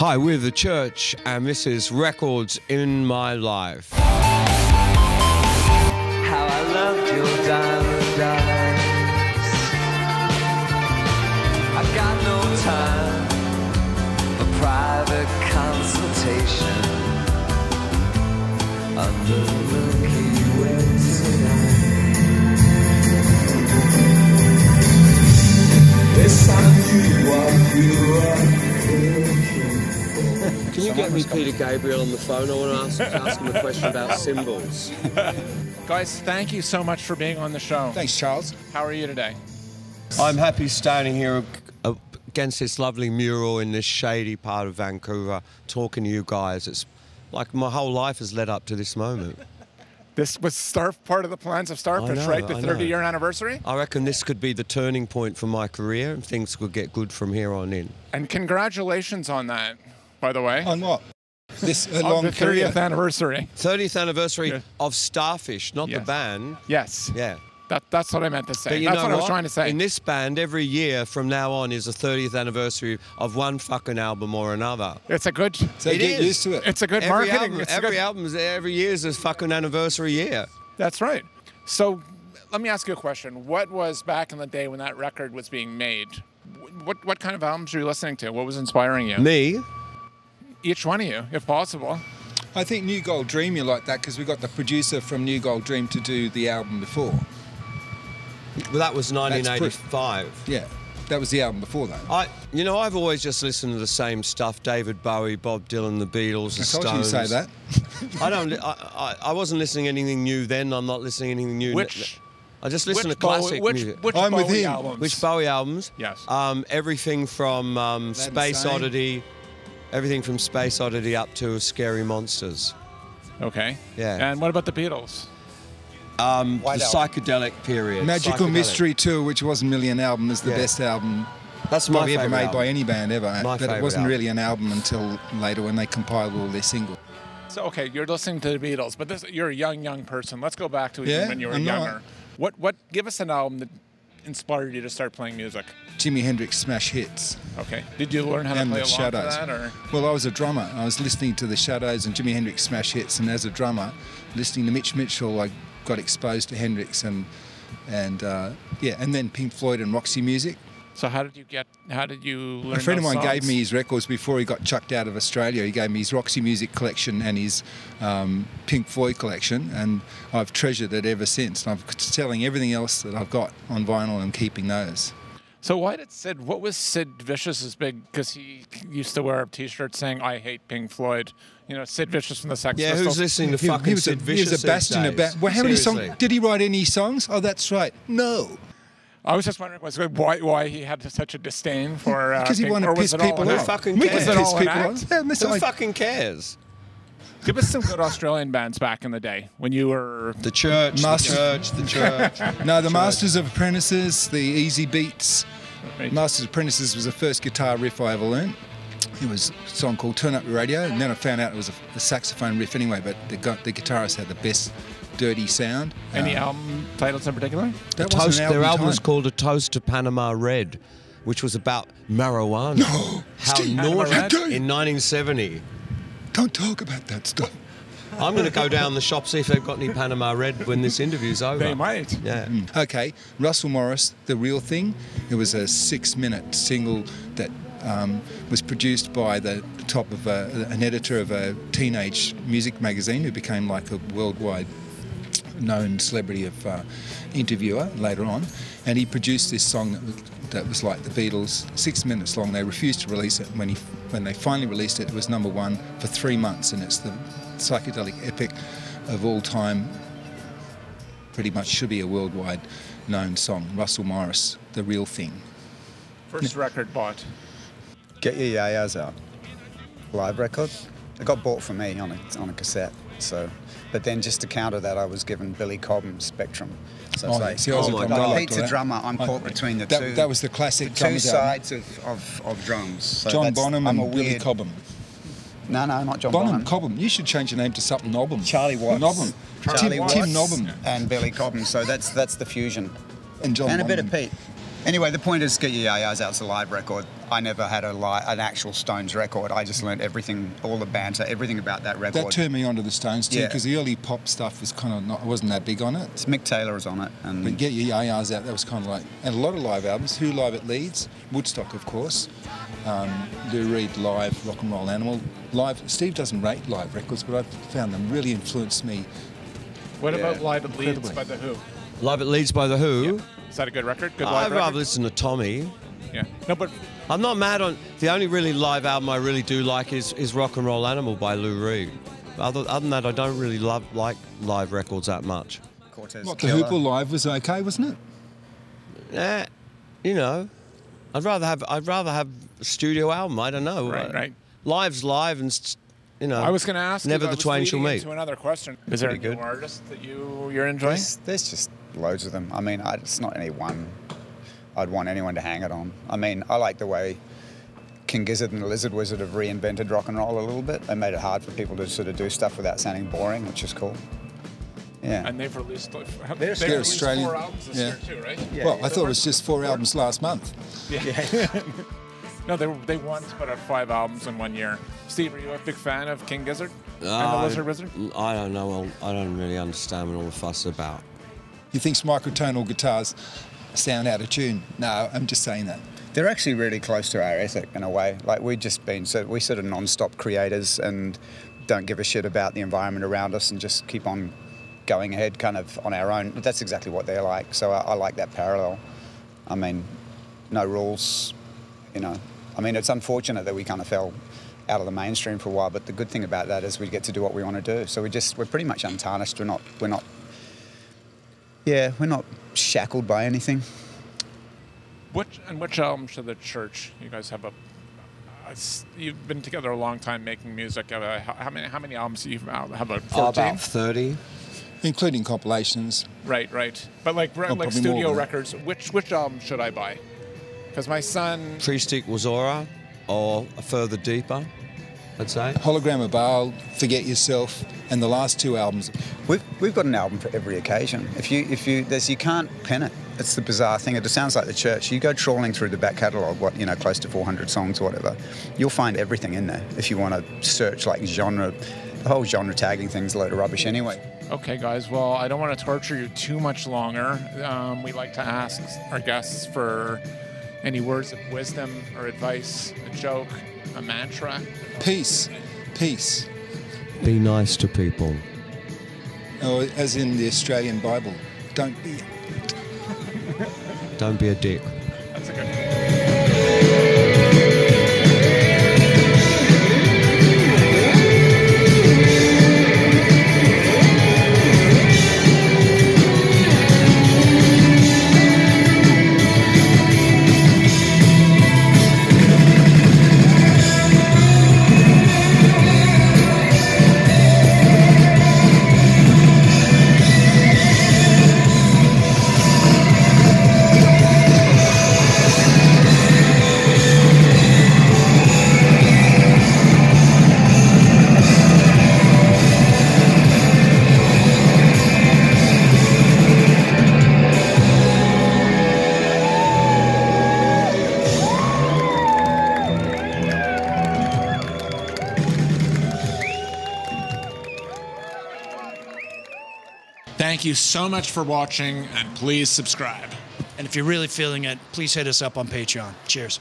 Hi, we're The Church, and this is Records in My Life. How I loved your diamond eyes. I've got no time for private consultation under the Milky Way tonight. This I knew what you were. Can you get me Peter Gabriel on the phone? I want to ask him a question about cymbals. Guys, thank you so much for being on the show. Thanks, Charles. How are you today? I'm happy standing here against this lovely mural in this shady part of Vancouver, talking to you guys. It's like my whole life has led up to this moment. This was part of the plans of Starfish, right? The 30-year anniversary? I reckon this could be the turning point for my career, and things could get good from here on in. And congratulations on that, by the way. On what? This long the 30th anniversary. 30th anniversary of Starfish, not the band. Yes. Yeah. That's what I meant to say. That's what I was trying to say. In this band, every year from now on is the 30th anniversary of one fucking album or another. It's a good... So get used to it. It's a good marketing. Every year is a fucking anniversary year. That's right. So let me ask you a question. What was back in the day when that record was being made? What kind of albums were you listening to? What was inspiring you? Me? Each one of you, if possible. I think New Gold Dream you like that because we got the producer from New Gold Dream to do the album before. Well, that was 1985. Yeah, that was the album before that. You know, I've always just listened to the same stuff: David Bowie, Bob Dylan, The Beatles, The Stones. I told you to say that. I wasn't listening to anything new then. I'm not listening to anything new. I just listen to classic music. Which Bowie albums? Which Bowie albums? Yes. Everything from Space Oddity, everything from Space Oddity up to Scary Monsters. Okay. Yeah. And what about The Beatles? The psychedelic period. Magical Mystery Tour, which wasn't really an album, is the best album that's probably ever made by any band ever. But it wasn't really an album until later when they compiled all their singles. So, okay, you're listening to The Beatles, but you're a young person. Let's go back to even when you were younger. Give us an album that inspired you to start playing music. Jimi Hendrix smash hits. Okay. Did you learn how to play along to that? Or? Well, I was a drummer. I was listening to The Shadows and Jimi Hendrix smash hits, and as a drummer, listening to Mitch Mitchell, I got exposed to Hendrix and then Pink Floyd and Roxy Music. So how did you learn? A friend of mine gave me his records before he got chucked out of Australia. He gave me his Roxy Music collection and his Pink Floyd collection, and I've treasured it ever since. And I'm selling everything else that I've got on vinyl and keeping those. So why did Sid? What was Sid Vicious's big? Because he used to wear a T-shirt saying "I hate Pink Floyd." You know, Sid Vicious from the Sex Pistols. Yeah, who's listening to fucking Sid Vicious? He was a bastion of bad. Well, how many songs? Did he write any songs? Oh, that's right. No. I was just wondering why he had such a disdain for. Because he wanted to piss people off. Who fucking cares? Who fucking cares? Give us some good Australian bands back in the day when you were... The Church, The Church. No, the Masters of Apprentices, The Easy Beats. Right. Masters of Apprentices was the first guitar riff I ever learned. It was a song called Turn Up Your Radio, and then I found out it was a saxophone riff anyway, but the guitarist had the best dirty sound. Any album titles in particular? Their album was called A Toast to Panama Red, which was about marijuana. No! How Steve, naughty in 1970. Don't talk about that stuff. I'm going to go down the shop, see if they've got any Panama Red when this interview's over. They might. Yeah. Okay, Russell Morris, The Real Thing. It was a 6-minute single that was produced by the top of an editor of a teenage music magazine who became like a worldwide known celebrity of interviewer later on. And he produced this song that was like The Beatles, 6 minutes long. They refused to release it. When they finally released it, it was #1 for 3 months, and it's the psychedelic epic of all time. Pretty much should be a worldwide known song. Russell Morris, The Real Thing. First record bought. Get Yer Ya-Ya's Out. Live record. It got bought for me on a cassette. So, but then just to counter that, I was given Billy Cobham, Spectrum. So Pete's a drummer. I'm caught between the two. That was the classic. The two sides of drums. So John Bonham and Billy Cobham. No, not John Bonham. Cobham. You should change your name to something Nobham. Charlie Watts. Nobham. Charlie Watts. Tim Nobham. And Billy Cobham. So that's the fusion. And John Bonham. And a bit of Pete. Anyway, the point is, Get Yer Ya-Ya's Out's a live record. I never had an actual Stones record. I just learned everything, all the banter, everything about that record. That turned me onto the Stones too, because the early pop stuff was kind of not, I wasn't that big on it. So Mick Taylor was on it. And but Get Yer Ya-Ya's Out, that was kind of like, and a lot of live albums. Who Live at Leeds, Woodstock, of course. Lou Reed Live, Rock N Roll Animal. Live. Steve doesn't rate live records, but I found them really influenced me. What about Live at Leeds by The Who? Live at Leeds by The Who? Yeah. Is that a good record? Good live record? I'd rather listen to Tommy. Yeah. No, but I'm not mad on... The only really live album I really do like is Rock N Roll Animal by Lou Reed. Other than that, I don't really like live records that much. Cortez what, Killer. The Hoople Live was okay, wasn't it? Eh, you know. I'd rather have a studio album, I don't know. Right, right. Live's live and... You know, I was going to ask. Never the twain shall meet. To another question. Is there a new artist that you're enjoying? There's just loads of them. I mean, it's not any one. I'd want anyone to hang it on. I mean, I like the way King Gizzard and the Lizard Wizard have reinvented rock and roll a little bit. They made it hard for people to sort of do stuff without sounding boring, which is cool. Yeah. And they've released, Australian. 4 albums this year too, right? Yeah, well, yeah. I thought it was just 4 albums last month. Yeah. No, they once put out 5 albums in 1 year. Steve, are you a big fan of King Gizzard and the Lizard Wizard? I don't know. I don't really understand what all the fuss is about. He thinks microtonal guitars sound out of tune. No, I'm just saying that. They're actually really close to our ethic in a way. Like, we've just been, so we sort of non-stop creators and don't give a shit about the environment around us and just keep on going ahead kind of on our own. But that's exactly what they're like. So I like that parallel. I mean, no rules, you know. I mean, it's unfortunate that we kind of fell out of the mainstream for a while, but the good thing about that is we get to do what we want to do. So we're pretty much untarnished. We're not shackled by anything. Which album should The Church? You guys have you've been together a long time making music. How many albums do you have? About 30. Including compilations. Right, right. But like studio records, which album should I buy? Because my son... Priestic Wazora, or Further Deeper, I'd say. Hologram of Baal, Forget Yourself, and the last 2 albums. We've got an album for every occasion. You can't pin it. It's the bizarre thing. It sounds like The Church. You go trawling through the back catalogue, close to 400 songs or whatever, you'll find everything in there if you want to search, like, genre. The whole genre tagging thing's a load of rubbish anyway. Okay, guys, well, I don't want to torture you too much longer. We like to ask our guests for... any words of wisdom or advice, a joke, a mantra? Peace. Peace. Be nice to people. Oh, as in the Australian Bible. Don't be... Don't be a dick. That's a good one. Thank you so much for watching, and please subscribe. And if you're really feeling it, please hit us up on Patreon. Cheers.